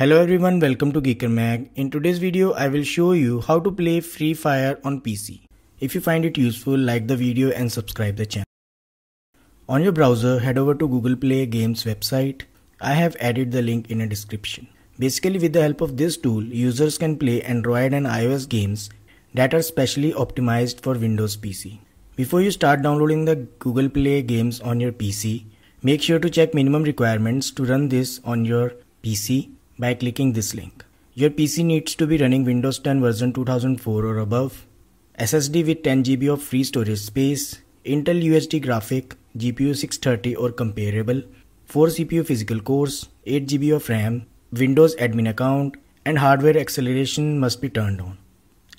Hello everyone, welcome to GeekerMag. In today's video, I will show you how to play Free Fire on PC. If you find it useful, like the video and subscribe the channel. On your browser, head over to Google Play Games website. I have added the link in a description. Basically, with the help of this tool, users can play Android and iOS games that are specially optimized for Windows PC. Before you start downloading the Google Play Games on your PC, make sure to check minimum requirements to run this on your PC by clicking this link. Your PC needs to be running Windows 10 version 2004 or above, SSD with 10 GB of free storage space, Intel UHD Graphic, GPU 630 or comparable, 4 CPU physical cores, 8 GB of RAM, Windows admin account, and hardware acceleration must be turned on.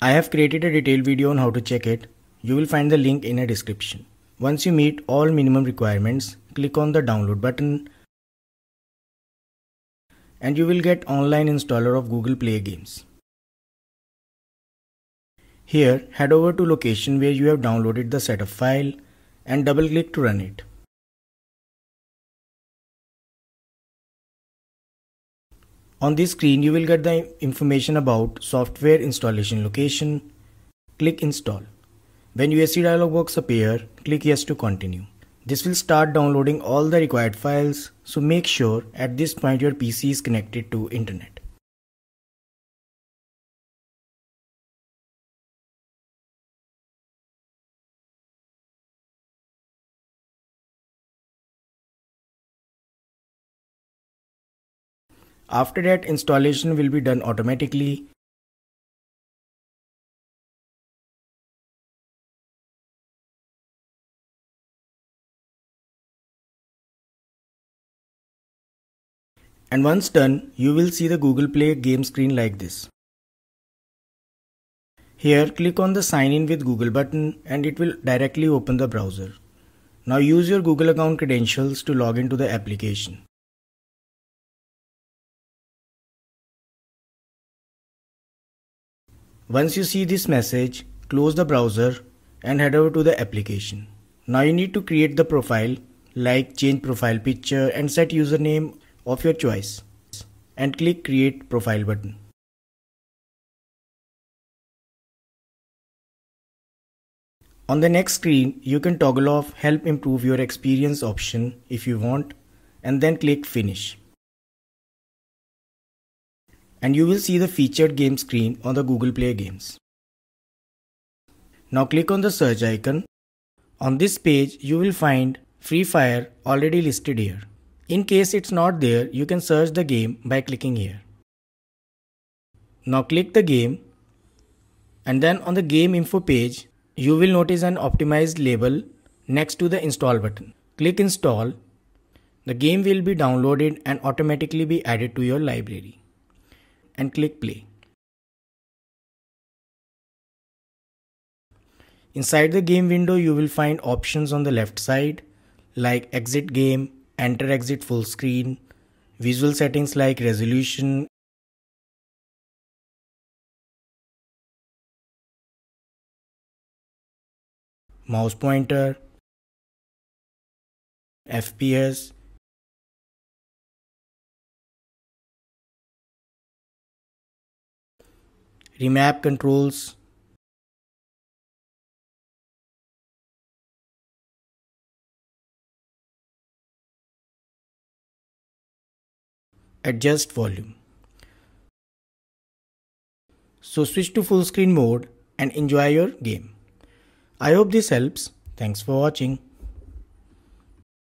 I have created a detailed video on how to check it. You will find the link in a description. Once you meet all minimum requirements, click on the download button and you will get online installer of Google Play Games. Here, head over to location where you have downloaded the setup file and double click to run it. On this screen, you will get the information about software installation location. Click install. When UAC dialog box appear, click yes to continue. This will start downloading all the required files, so make sure at this point your PC is connected to internet. After that, installation will be done automatically. And once done, you will see the Google Play game screen like this. Here, click on the sign in with Google button and it will directly open the browser. Now use your Google account credentials to log into the application. Once you see this message, close the browser and head over to the application. Now you need to create the profile, like change profile picture and set username of your choice and click create profile button. On the next screen, you can toggle off help improve your experience option if you want and then click finish. And you will see the featured game screen on the Google Play Games. Now click on the search icon. On this page, you will find Free Fire already listed here. In case it's not there, you can search the game by clicking here. Now click the game and then on the game info page, you will notice an optimized label next to the install button. Click install. The game will be downloaded and automatically be added to your library. And click play. Inside the game window, you will find options on the left side like exit game, enter exit full screen, visual settings like resolution, mouse pointer, FPS, remap controls, adjust volume. So switch to full screen mode and enjoy your game. I hope this helps. Thanks for watching.